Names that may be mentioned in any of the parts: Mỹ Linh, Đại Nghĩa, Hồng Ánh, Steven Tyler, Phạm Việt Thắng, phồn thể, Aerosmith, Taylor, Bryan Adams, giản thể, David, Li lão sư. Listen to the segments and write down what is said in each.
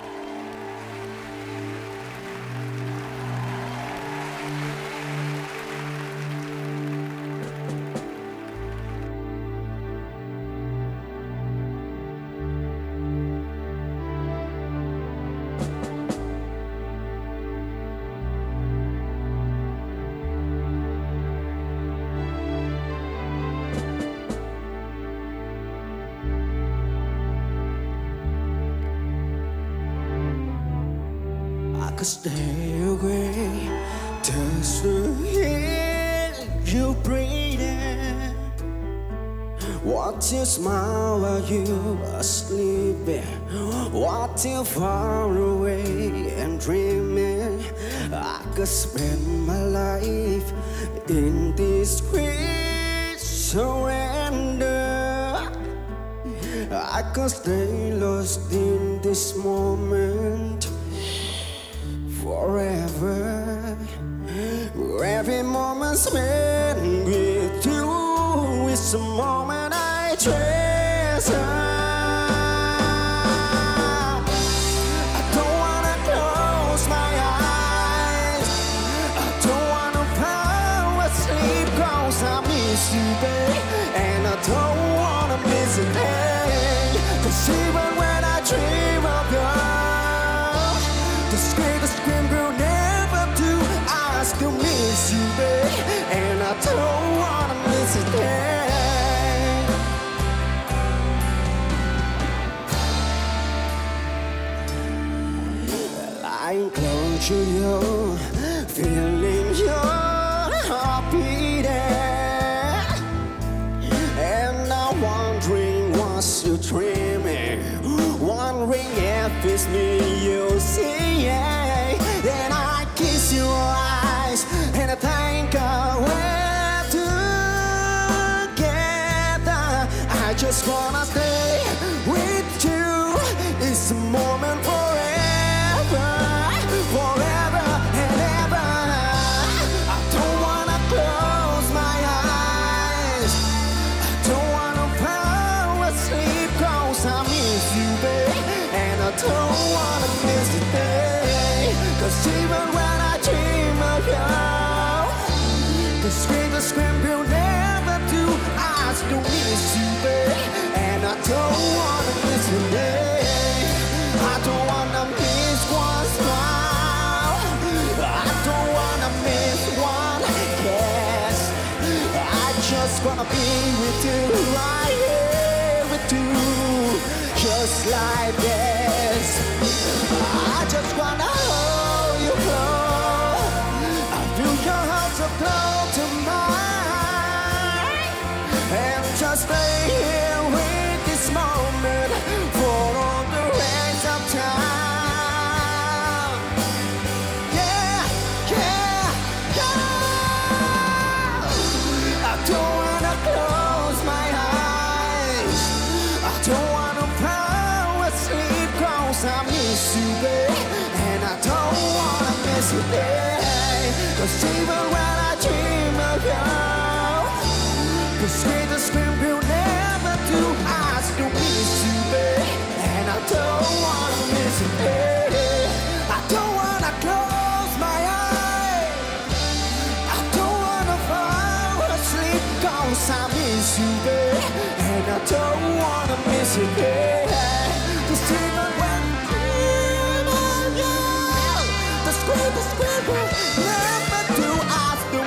I could stay away just to hear you breathing. What you smile while you are sleeping? What you far away and dreaming? I could spend my life in this great surrender. I could stay lost in this moment forever. Every moment spent with you is a moment I treasure. I don't wanna close my eyes, I don't wanna fall asleep, cause I miss you, babe. And I don't wanna miss a thing, cause even when I dream of you, this greatest you, babe, and I don't wanna miss a day. Lying close to you, feeling your heart beating, and I'm wondering what's you dreaming, wondering if it's me you see. Then I kiss your eyes and I think we're together. I just wanna stay with you. It's a moment forever, forever and ever. I don't wanna close my eyes, I don't wanna fall asleep, cause I miss you, babe. And I don't wanna miss a day, cause even when I dream of you, the scream will never do. I still miss you, babe, and I don't wanna miss a day. I don't wanna miss one smile, I don't wanna miss one kiss. I just wanna be with you, right here with you, just like this. I just wanna hold you close, I feel your heart so close to mine, and just stay here with this moment for all the rest of time. Yeah, yeah, yeah. I don't wanna close my eyes, I don't wanna fall asleep, cause I miss you, babe. And I don't wanna miss a day, cause even when I dream of you, the sweetest dream will never do. I still miss you, babe, and I don't wanna miss a day. I don't wanna close my eyes, I don't wanna fall asleep, cause I miss you, babe. And I don't wanna miss a day, cause even when I dream of you, the sweetest dream will never do. I still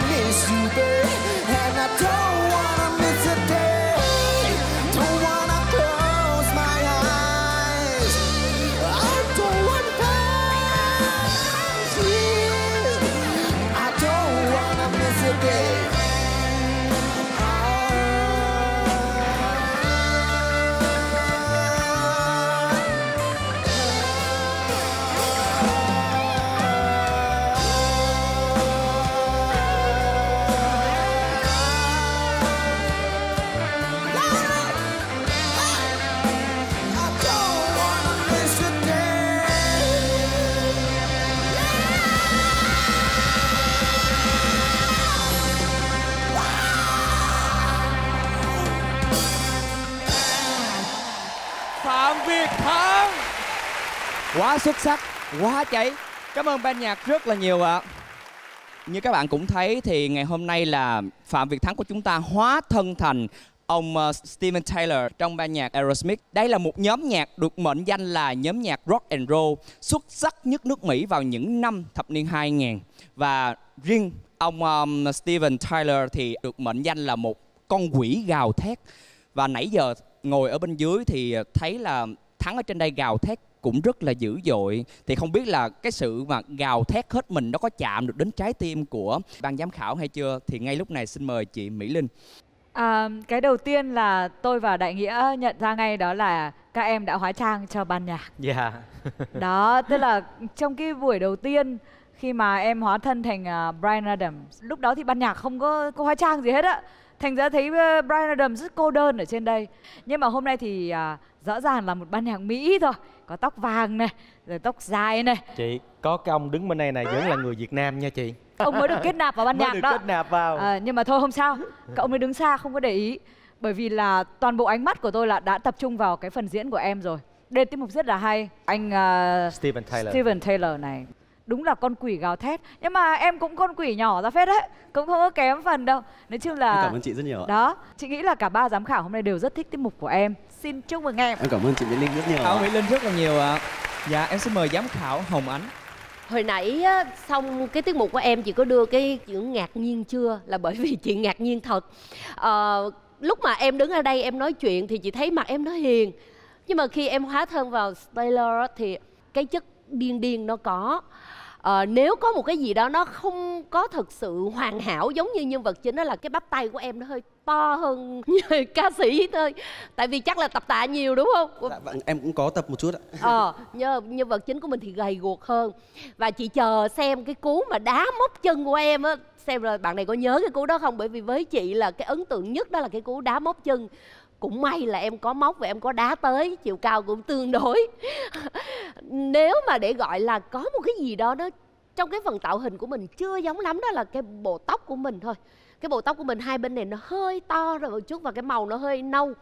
Quá xuất sắc, quá cháy. Cảm ơn ban nhạc rất là nhiều ạ. Như các bạn cũng thấy thì ngày hôm nay là Phạm Việt Thắng của chúng ta hóa thân thành ông Steven Tyler trong ban nhạc Aerosmith. Đây là một nhóm nhạc được mệnh danh là nhóm nhạc rock and roll xuất sắc nhất nước Mỹ vào những năm thập niên 2000. Và riêng ông Steven Tyler thì được mệnh danh là một con quỷ gào thét. Và nãy giờ ngồi ở bên dưới thì thấy là Thắng ở trên đây gào thét cũng rất là dữ dội. Thì không biết là cái sự mà gào thét hết mình nó có chạm được đến trái tim của ban giám khảo hay chưa? Thì ngay lúc này xin mời chị Mỹ Linh. Cái đầu tiên là tôi và Đại Nghĩa nhận ra ngay đó là các em đã hóa trang cho ban nhạc. Yeah. Đó, tức là trong cái buổi đầu tiên khi mà em hóa thân thành Bryan Adams, lúc đó thì ban nhạc không có hóa trang gì hết á. Thành ra thấy Bryan Adams rất cô đơn ở trên đây. Nhưng mà hôm nay thì rõ ràng là một ban nhạc Mỹ thôi. Có tóc vàng này, rồi tóc dài này. Chị, có cái ông đứng bên đây này vẫn là người Việt Nam nha chị. Ông mới được kết nạp vào ban nhạc đó. Kết nạp vào. Nhưng mà thôi không sao, cậu mới đứng xa không có để ý. Bởi vì là toàn bộ ánh mắt của tôi là đã tập trung vào cái phần diễn của em rồi. Đây tiết mục rất là hay. Anh Steven Tyler này đúng là con quỷ gào thét. Nhưng mà em cũng con quỷ nhỏ ra phết đấy, cũng không có kém phần đâu. Nói chung là em cảm ơn chị rất nhiều ạ. Đó, chị nghĩ là cả ba giám khảo hôm nay đều rất thích tiết mục của em. Xin chúc mừng em. Em cảm ơn chị Mỹ Linh rất nhiều. Mỹ Linh rất là nhiều ạ. Dạ, em xin mời giám khảo Hồng Ánh. Hồi nãy xong cái tiết mục của em, chị có đưa cái chữ ngạc nhiên chưa? Là bởi vì chị ngạc nhiên thật. Lúc mà em đứng ở đây em nói chuyện thì chị thấy mặt em nó hiền. Nhưng mà khi em hóa thân vào Taylor thì cái chất điên nó có. Nếu có một cái gì đó nó không có thực sự hoàn hảo giống như nhân vật chính, đó là cái bắp tay của em nó hơi to hơn như ca sĩ thôi. Tại vì chắc là tập tạ nhiều đúng không? Dạ, em cũng có tập một chút ạ. Nhân vật chính của mình thì gầy guộc hơn. Và chị chờ xem cái cú mà đá móc chân của em á, xem rồi bạn này có nhớ cái cú đó không? Bởi vì với chị là cái ấn tượng nhất đó là cái cú đá móc chân. Cũng may là em có móc và em có đá tới, chiều cao cũng tương đối. Nếu mà để gọi là có một cái gì đó đó trong cái phần tạo hình của mình chưa giống lắm, đó là cái bộ tóc của mình thôi. Cái bộ tóc của mình hai bên này nó hơi to rồi một chút và cái màu nó hơi nâu.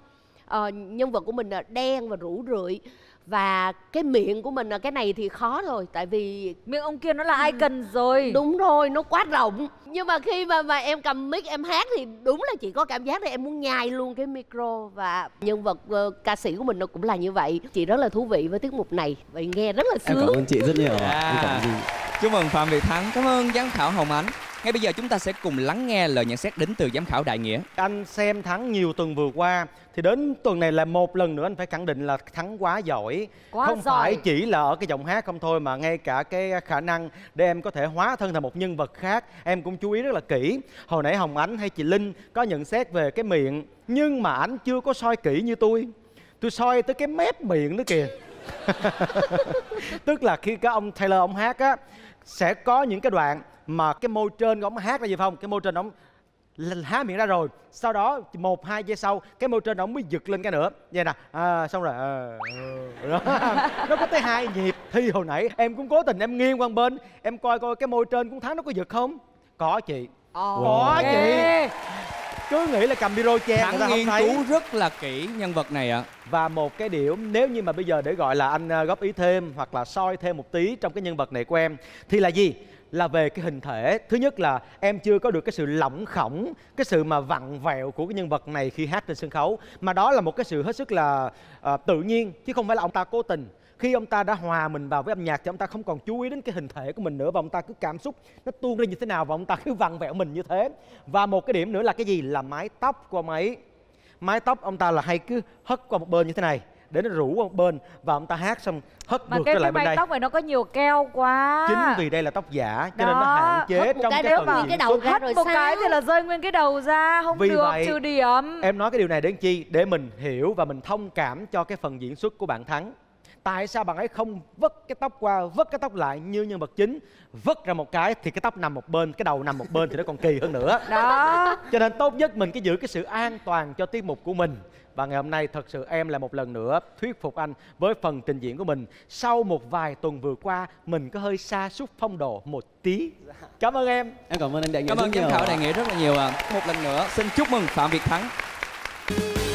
Nhân vật của mình là đen và rũ rượi. Và cái miệng của mình là cái này thì khó rồi. Tại vì miệng ông kia nó là icon rồi. Đúng rồi, nó quá rộng. Nhưng mà khi mà em cầm mic em hát thì đúng là chị có cảm giác là em muốn nhai luôn cái micro. Và nhân vật ca sĩ của mình nó cũng là như vậy. Chị rất là thú vị với tiết mục này. Vậy nghe rất là sướng. Em cảm ơn chị rất nhiều. Chúc mừng Phạm Việt Thắng. Cảm ơn giám khảo Hồng Ánh. Ngay bây giờ chúng ta sẽ cùng lắng nghe lời nhận xét đến từ giám khảo Đại Nghĩa. Anh xem Thắng nhiều tuần vừa qua thì đến tuần này là một lần nữa anh phải khẳng định là Thắng quá giỏi. Không phải chỉ là ở cái giọng hát không thôi, mà ngay cả cái khả năng để em có thể hóa thân thành một nhân vật khác em cũng chú ý rất là kỹ. Hồi nãy Hồng Ánh hay chị Linh có nhận xét về cái miệng, nhưng mà anh chưa có soi kỹ như tôi. Tôi soi tới cái mép miệng đó kìa. Tức là khi các ông Taylor ông hát á, sẽ có những cái đoạn mà cái môi trên của ông hát ra gì không? Cái môi trên ông há miệng ra rồi, sau đó 1-2 giây sau cái môi trên ông mới giật lên cái nữa. Vậy nè, xong rồi nó có tới 2 nhịp. Thì hồi nãy em cũng cố tình em nghiêng qua một bên, em coi coi cái môi trên của Thắng nó có giật không? Có chị. Có chị. Cứ nghĩ là cầm biro che người ta không thấy. Thắng nghiên cứu rất là kỹ nhân vật này ạ. Và một cái điểm nếu như mà bây giờ để gọi là anh góp ý thêm hoặc là soi thêm một tí trong cái nhân vật này của em thì là gì? Là về cái hình thể. Thứ nhất là em chưa có được cái sự lỏng khổng, cái sự mà vặn vẹo của cái nhân vật này khi hát trên sân khấu. Mà đó là một cái sự hết sức là tự nhiên, chứ không phải là ông ta cố tình. Khi ông ta đã hòa mình vào với âm nhạc thì ông ta không còn chú ý đến cái hình thể của mình nữa, và ông ta cứ cảm xúc nó tuôn lên như thế nào và ông ta cứ vặn vẹo mình như thế. Và một cái điểm nữa là cái gì? Là mái tóc của ông ấy. Mái tóc ông ta là hay cứ hất qua một bên như thế này để nó rủ qua một bên, và ông ta hát xong hất ngược lại bên đây. Tóc này nó có nhiều keo quá. Chính vì đây là tóc giả cho nên nó hạn chế trong cái phần diễn xuất. Hất một cái thì là rơi nguyên cái đầu ra, không được, trừ điểm. Em nói cái điều này đến chi? Để mình hiểu và mình thông cảm cho cái phần diễn xuất của bạn Thắng. Tại sao bạn ấy không vứt cái tóc qua, vứt cái tóc lại như nhân vật chính? Vứt ra một cái thì cái tóc nằm một bên, cái đầu nằm một bên thì nó còn kỳ hơn nữa. Đó. Cho nên tốt nhất mình cứ giữ cái sự an toàn cho tiết mục của mình. Và ngày hôm nay thật sự em là một lần nữa thuyết phục anh với phần trình diễn của mình. Sau một vài tuần vừa qua mình có hơi sa sút phong độ một tí. Cảm ơn em. Em cảm ơn anh Đại Nghĩa. Cảm ơn giám khảo Đại Nghĩa rất là nhiều ạ. Một lần nữa xin chúc mừng Phạm Việt Thắng.